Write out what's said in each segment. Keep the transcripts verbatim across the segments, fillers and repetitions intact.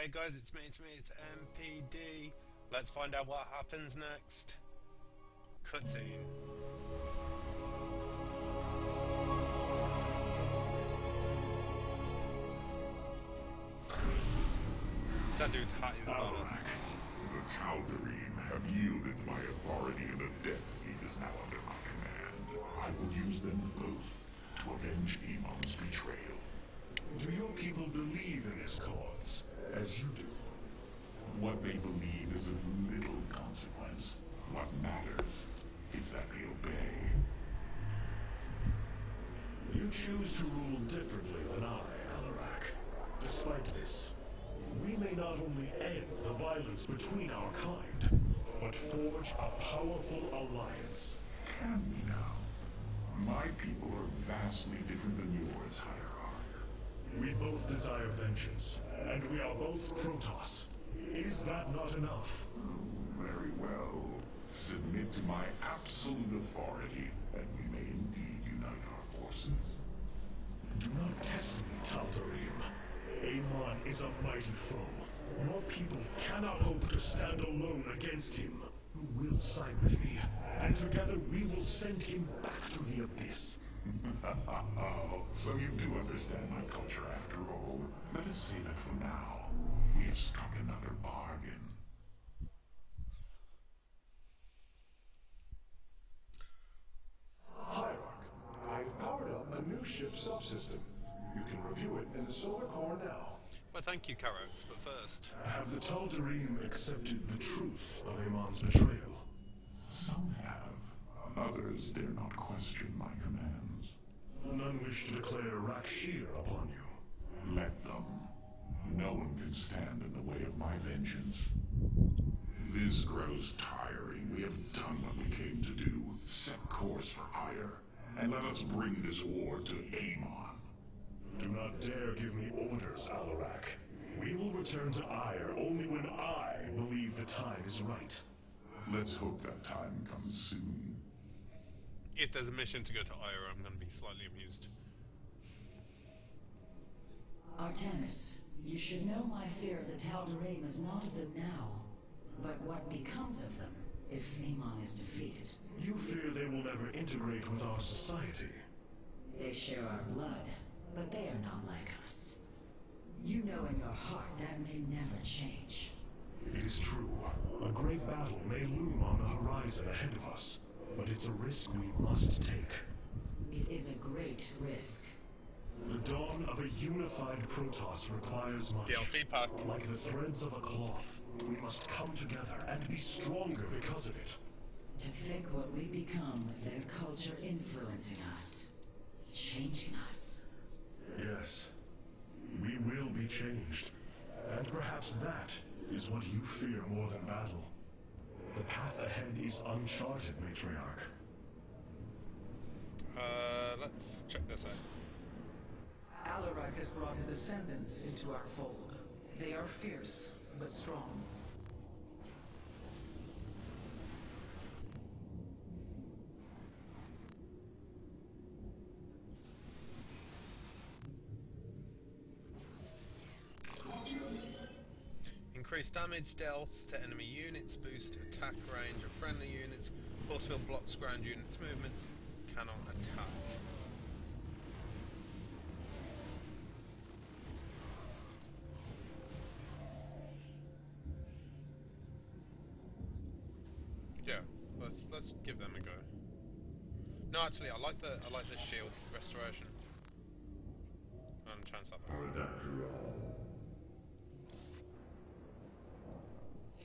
Hey guys, it's me, it's me, it's M P D. Let's find out what happens next. Cutscene. That dude's hot as Alarak, the Tal'darim have yielded my authority and the Death Seed is now under my command. I will use them both to avenge Amon's betrayal. Do your people believe in this cause, as you do? What they believe is of little consequence. What matters is that they obey. You choose to rule differently than I, Alarak. Despite this, we may not only end the violence between our kind, but forge a powerful alliance. Can we now? My people are vastly different than yours, Hierarch. We both desire vengeance, and we are both Protoss. Is that not enough? Very well. Submit to my absolute authority, and we may indeed unite our forces. Do not test me, Tal'darim. Amon is a mighty foe. Your people cannot hope to stand alone against him. You will side with me, and together we will send him back to the abyss. Oh, so you do understand my culture after all. Let us say that for now, we have struck another bargain. Hierarch, I've powered up a new ship subsystem. You can review it in the solar core now. Well, thank you, Karox, but first... Have the Tal'darim accepted the truth of Amon's betrayal? Some have. Others dare not question my commands. None wish to declare Rakshir upon you. Let them. No one can stand in the way of my vengeance. This grows tiring. We have done what we came to do. Set course for Aiur, and let us bring this war to Amon. Do not dare give me orders, Alarak. We will return to Aiur only when I believe the time is right. Let's hope that time comes soon. If there's a mission to go to Aiur, I'm going to be slightly amused. Artanis, you should know my fear of the Tal'darim is not of them now, but what becomes of them if Amon is defeated. You fear they will never integrate with our society. They share our blood, but they are not like us. You know in your heart that may never change. It is true. A great battle may loom on the horizon ahead of us. But it's a risk we must take. It is a great risk. The dawn of a unified Protoss requires much. D L C pack. Like the threads of a cloth, we must come together and be stronger because of it. To think what we become with their culture influencing us, changing us. Yes, we will be changed. And perhaps that is what you fear more than battle. The path ahead is uncharted, Matriarch. Uh, let's check this out. Alarak has brought his ascendants into our fold. They are fierce, but strong. Increase damage dealt to enemy units, boost attack range of friendly units, force field blocks ground units' movement, cannot attack. Yeah, let's let's give them a go. No, actually, I like the I like the shield restoration. And chance that back.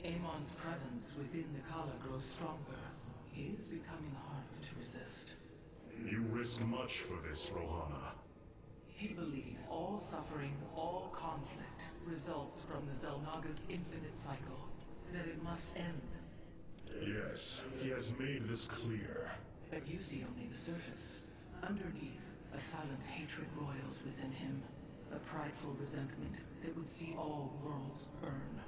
Amon's presence within the Kala grows stronger. It is becoming harder to resist. You risk much for this, Rohana. He believes all suffering, all conflict, results from the Zelnaga's infinite cycle. That it must end. Yes, he has made this clear. But you see only the surface. Underneath, a silent hatred roils within him. A prideful resentment that would see all worlds burn.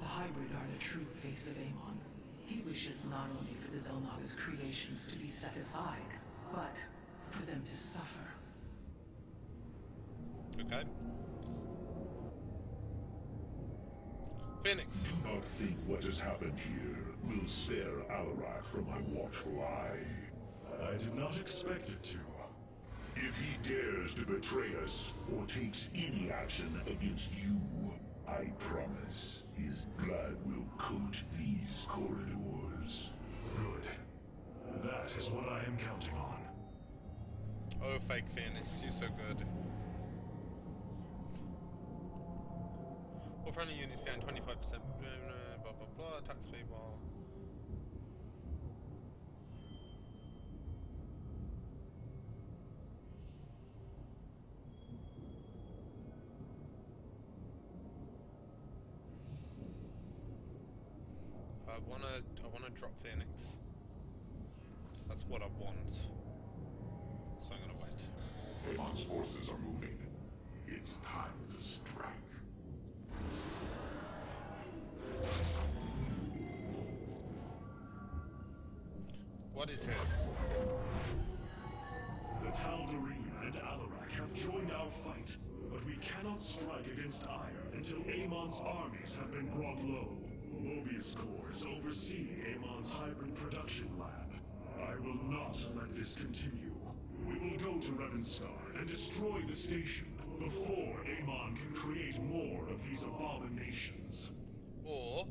The hybrid are the true face of Amon. He wishes not only for the Zelnaga's creations to be set aside, but for them to suffer. Okay. Phoenix. Do not think what has happened here will spare Alarak from my watchful eye. I did not expect it to. If he dares to betray us or takes any action against you, I promise his blood will coat these corridors. Good. That is what I am counting on. Oh, fake Phoenix, you're so good. All friendly units gain twenty-five percent blah blah blah, attack speed while... I wanna, I wanna drop Phoenix. That's what I want. So I'm gonna wait. Amon's forces are moving. It's time to strike. What is it? The Tal'darim and Alarak have joined our fight, but we cannot strike against Aiur until Amon's armies have been brought low. Mobius Corps is overseeing Amon's hybrid production lab. I will not let this continue. We will go to Revenstar and destroy the station before Amon can create more of these abominations. Or...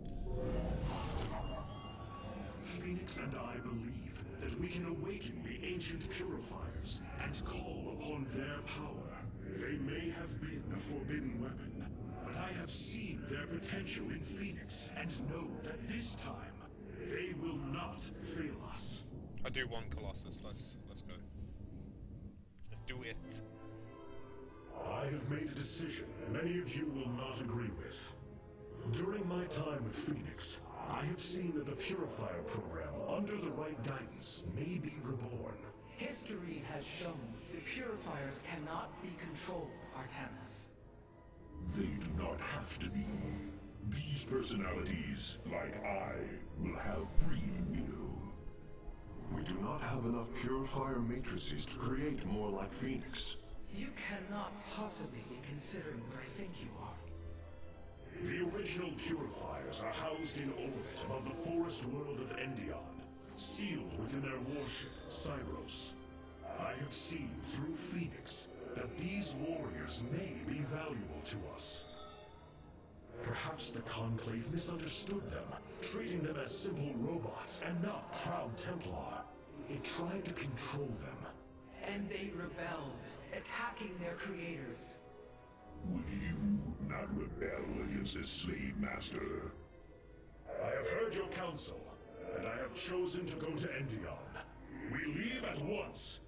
Phoenix and I believe that we can awaken the ancient purifiers and call upon their power. They may have been a forbidden weapon, but I have seen their potential in Phoenix and know that this time they will not fail us. I do want Colossus. Let's let's go. Let's do it. I have made a decision many of you will not agree with. During my time with Phoenix, I have seen that the Purifier program, under the right guidance, may be reborn. History has shown the Purifiers cannot be controlled, Artanis. They do not have to be. These personalities, like I, will have free will. We do not have enough Purifier matrices to create more like Phoenix. You cannot possibly be considering what I think you are. The original Purifiers are housed in orbit above the forest world of Endion, sealed within their warship, Cybros. I have seen through Phoenix that these warriors may be valuable to us. Perhaps the Conclave misunderstood them, treating them as simple robots and not proud Templar. It tried to control them. And they rebelled, attacking their creators. Would you not rebel against a slave master? I have heard your counsel, and I have chosen to go to Endeon. We leave at once.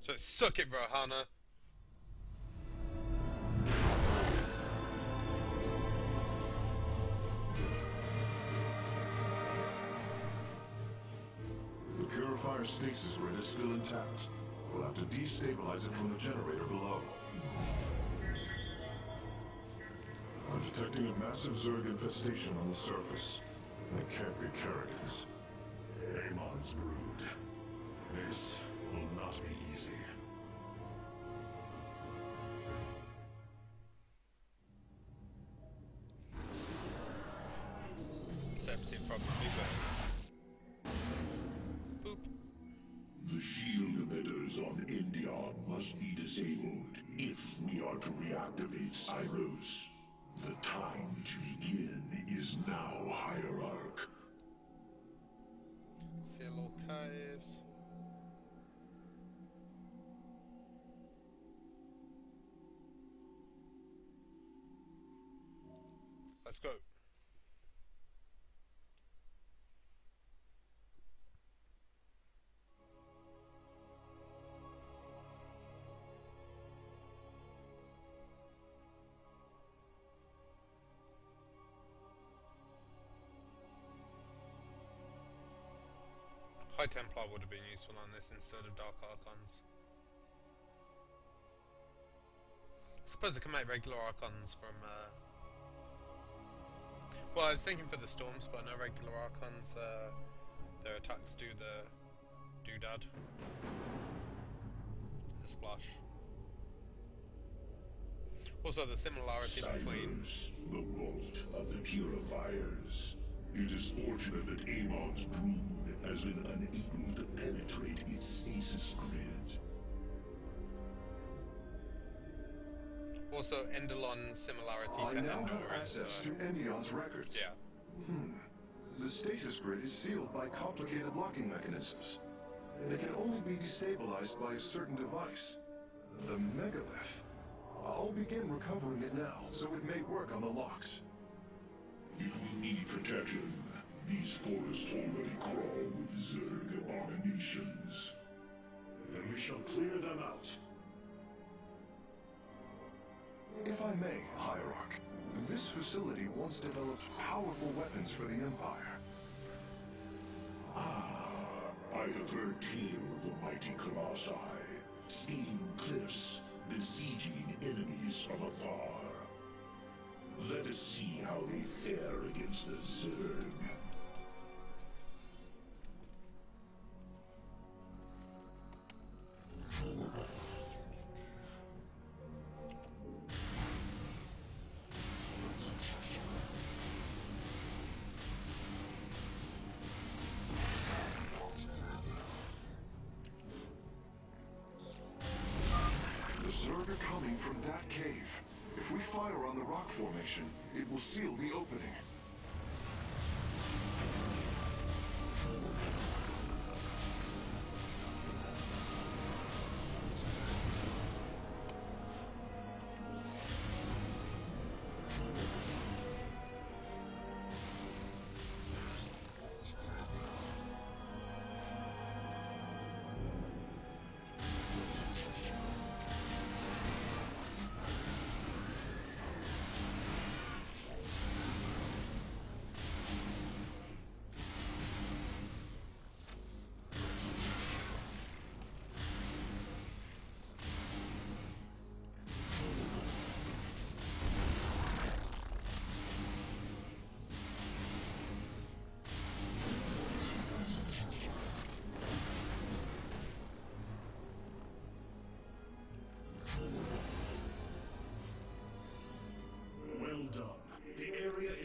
So suck it, Rohana. The Purifier stasis grid is still intact. We'll have to destabilize it from the generator below. I'm detecting a massive Zerg infestation on the surface. It can't be Kerrigan's. Amon's brood. This will not be easy. Boop. The shield emitters on Endion must be disabled if we are to reactivate Cyros. The time to begin is now, Hierarch. See a little caves. Let's go. High Templar would have been useful on this instead of Dark Archons. I suppose I can make regular Archons from, uh... well, I was thinking for the Storms, but I know regular Archons, uh... their attacks do the... doodad. The splash. Also, the similarity between the Vault of the Purifiers. It is fortunate that Amon's brood has been unable to penetrate its stasis grid. Also, Endelon similarity I to Endor. I now have access to Endeon's records. Yeah. Hmm. The stasis grid is sealed by complicated locking mechanisms. They can only be destabilized by a certain device. The Megalith. I'll begin recovering it now, so it may work on the locks. It will need protection. These forests already crawl with Zerg abominations. Then we shall clear them out. If I may, Hierarch, this facility once developed powerful weapons for the Empire. Ah, I have heard tale of the mighty Colossi, steaming cliffs, besieging enemies from afar. Let us see how they fare against the Zerg. It will seal the opening.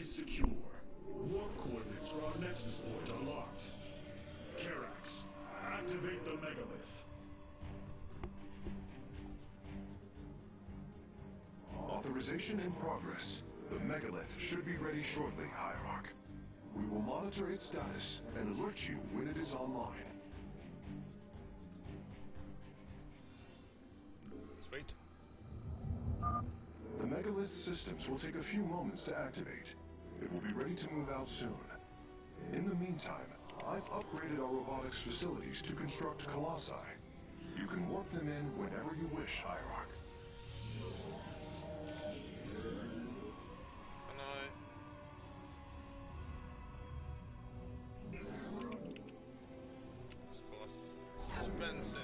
Secure. Warp coordinates for our Nexus Port unlocked. Karax, activate the Megalith. Authorization in progress. The Megalith should be ready shortly, Hierarch. We will monitor its status and alert you when it is online. Sweet. The Megalith systems will take a few moments to activate. It will be ready to move out soon. In the meantime, I've upgraded our robotics facilities to construct Colossi. You can warp them in whenever you wish, Hierarch. Can I... This costs expensive.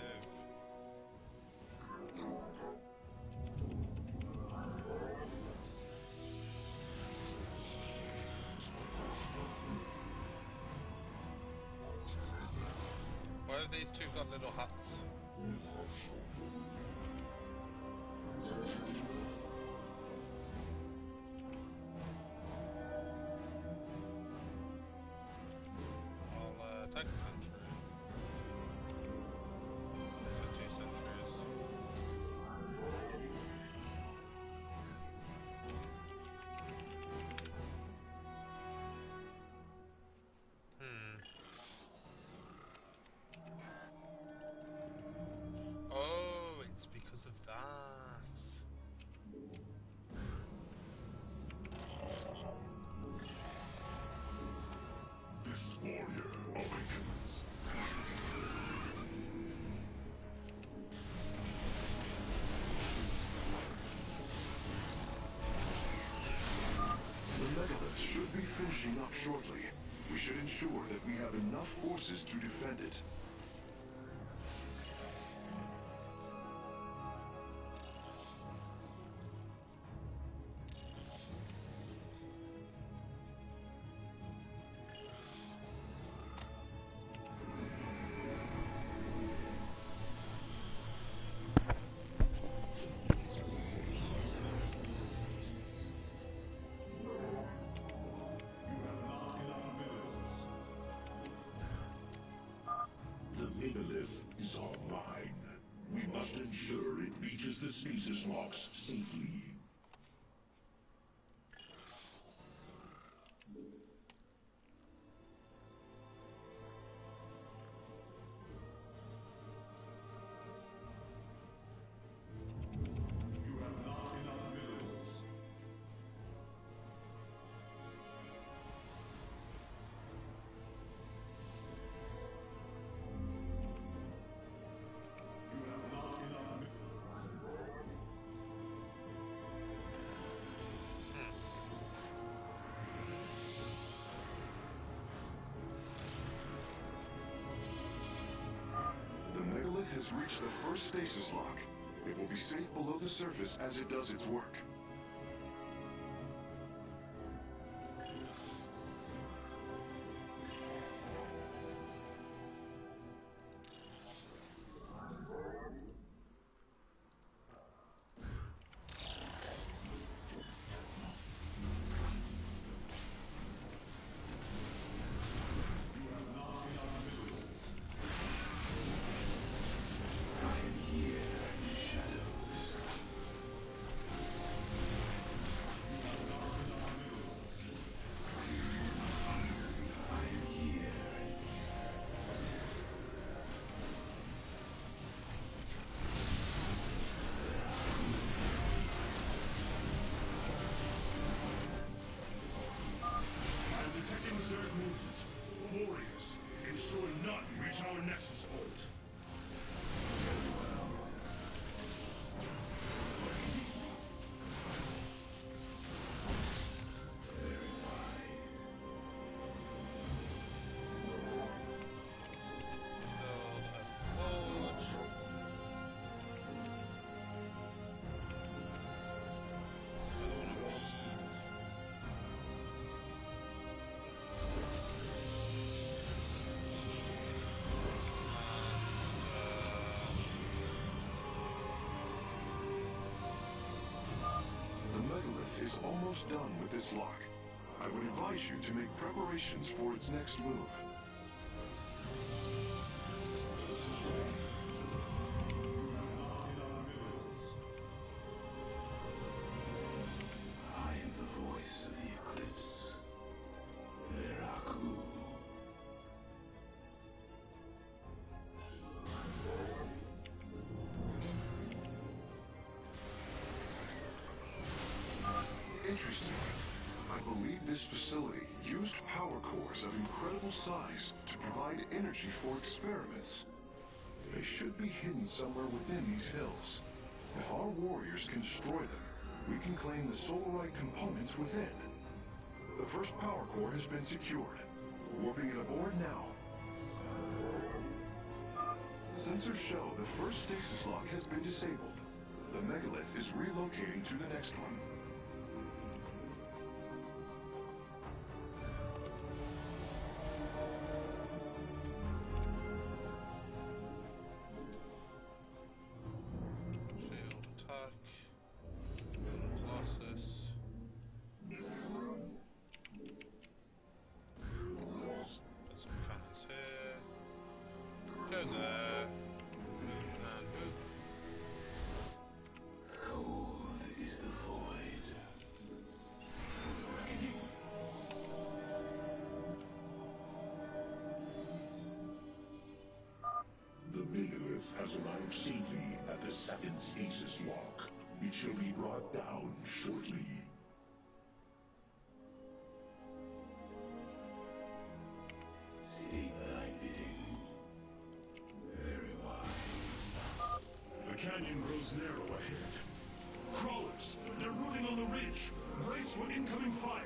Why have these two got little huts? I'll uh, take a century. Or two centuries. Hmm. Oh, it's because of that. This warrior awakens. The Megalith should be finishing up shortly. We should ensure that we have enough forces to defend it. reaches the stasis locks safely. Has reached the first stasis lock. It will be safe below the surface as it does its work. Is almost done with this lock. I would advise you to make preparations for its next move. I am the voice of the eclipse. Veraku. Interesting. I believe this facility used power cores of incredible size to provide energy for experiments. They should be hidden somewhere within these hills. If our warriors can destroy them, we can claim the solarite components within. The first power core has been secured. Warping it aboard now. Sensors show the first stasis lock has been disabled. The Megalith is relocating to the next one. Has arrived safely at the second stasis lock. It shall be brought down shortly. State thy bidding. Very wise. The canyon grows narrow ahead. Crawlers, they're rooting on the ridge. Brace for incoming fire.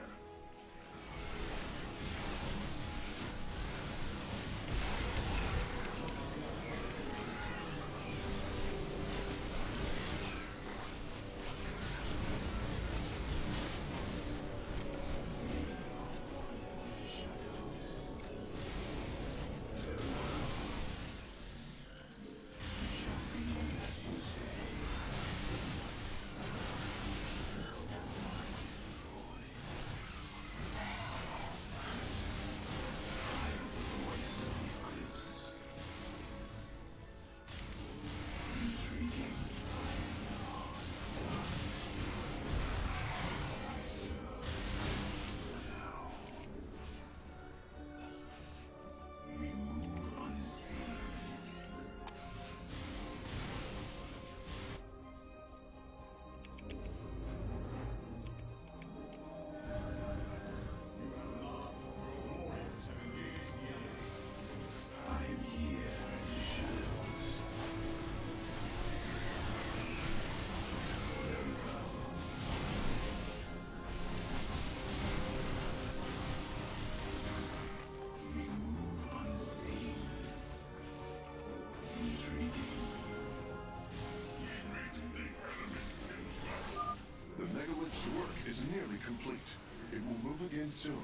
This work is nearly complete. It will move again soon.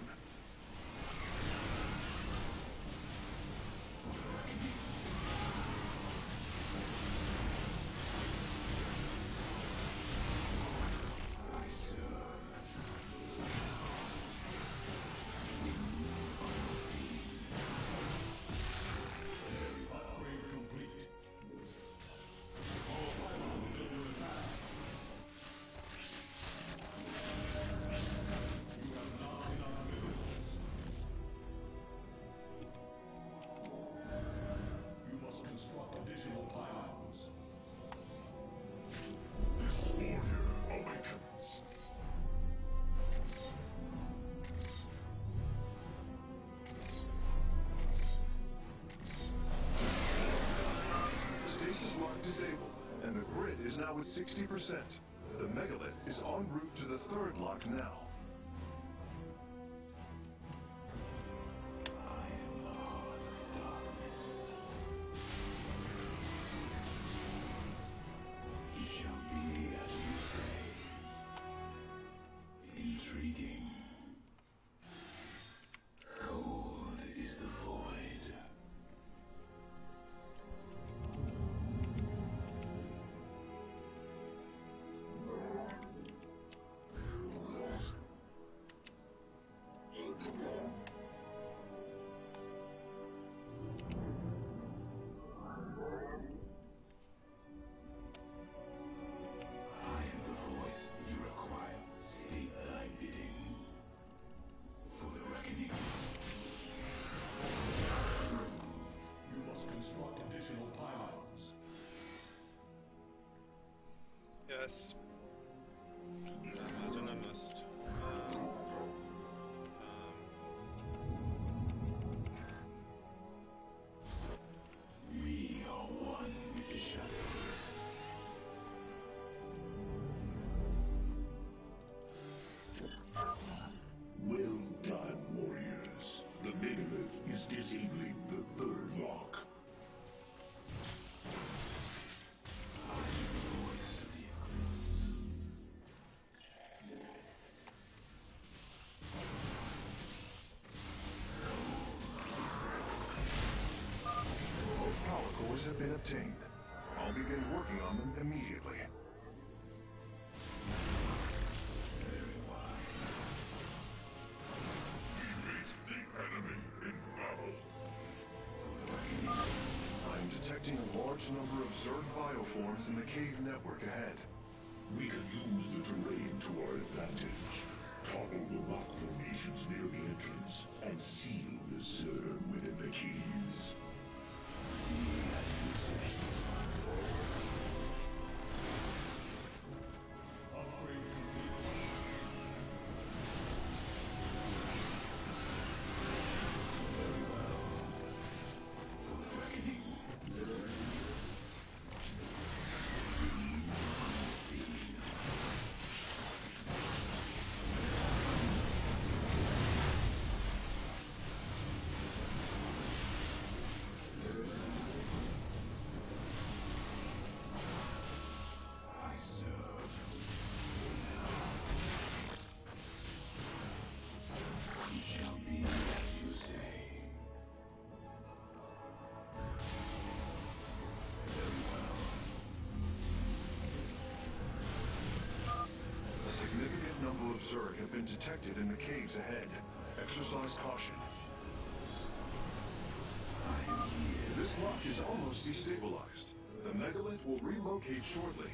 Disabled, and the grid is now at sixty percent. The Megalith is en route to the third lock now. Yes. Have been obtained. I'll begin working on them immediately. Very wise. We meet the enemy in battle. I'm detecting a large number of Zerg bioforms in the cave network ahead. We can use the terrain to our advantage. Toggle the rock formations near the entrance and seal the Zerg within the caves. Zerg have been detected in the caves ahead. Exercise caution. This lock is almost destabilized. The Megalith will relocate shortly.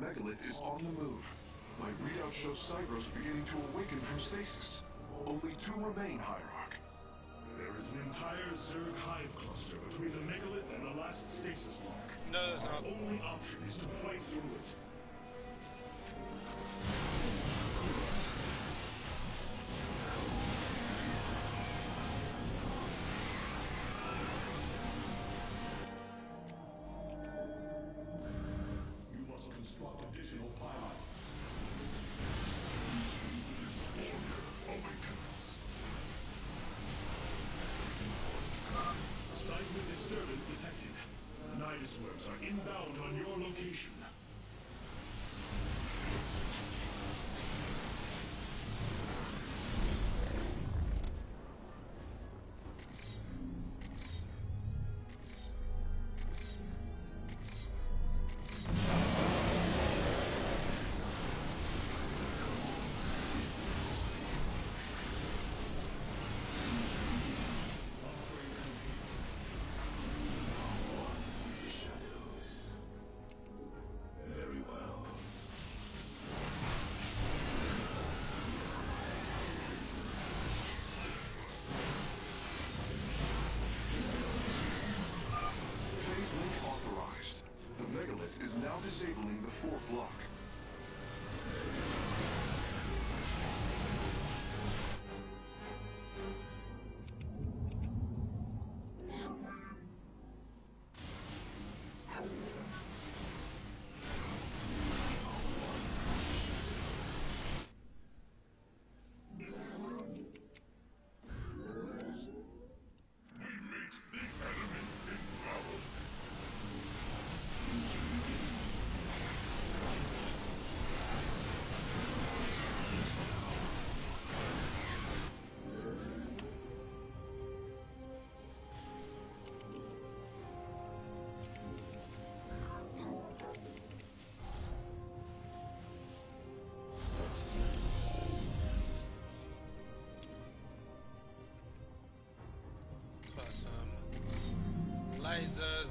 Megalith is on the move. My readout shows Cybros beginning to awaken from stasis. Only two remain, Hierarch. There is an entire Zerg hive cluster between the Megalith and the last stasis lock. No, there's not. Our only option is to fight through it. Disabling the fourth lock. Lasers.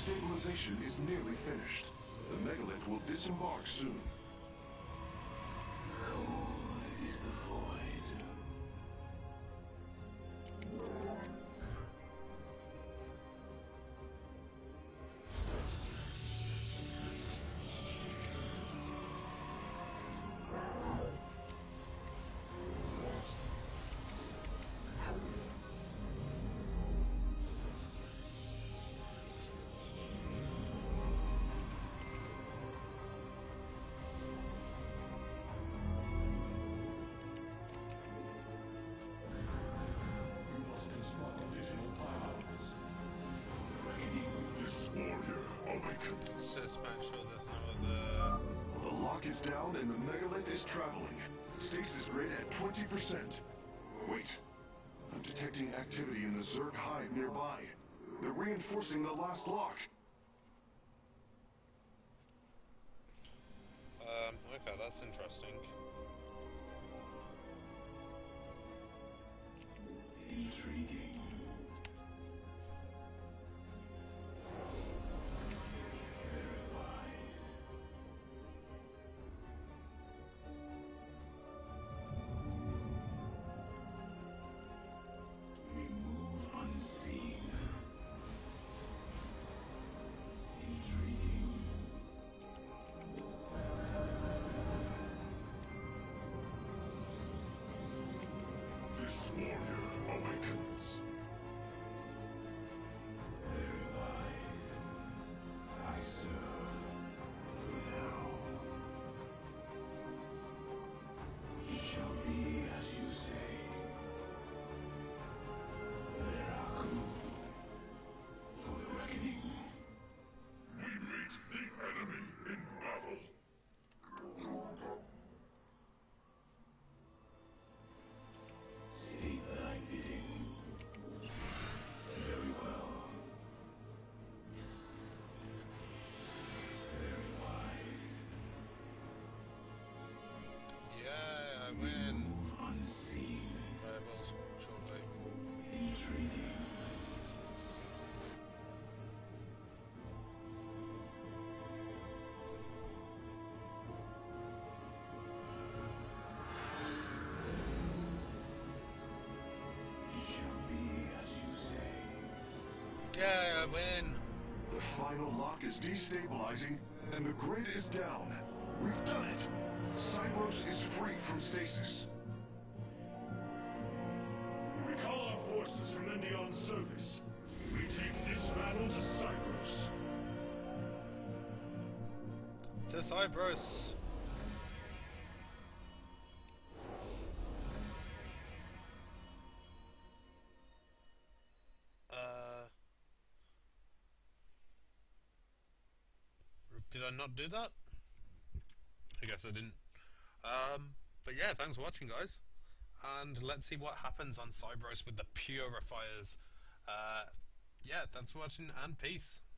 Stabilization is nearly finished. The Megalith will disembark soon. Cold is the void. The lock is down and the Megalith is traveling. Stasis rate at twenty percent. Wait. I'm detecting activity in the Zerg hive nearby. They're reinforcing the last lock. Um, okay, that's interesting. Intriguing. intriguing. It shall be as you say. Yeah, I win. The final lock is destabilizing, and the grid is down. We've done it. Cybros is free from stasis. Recall our forces from Endeon's service. We take this battle to Cybros. To Cybros. Uh. Did I not do that? I guess I didn't. Um, but yeah, thanks for watching, guys. And let's see what happens on Cybros with the Purifiers. Uh, yeah, thanks for watching, and peace.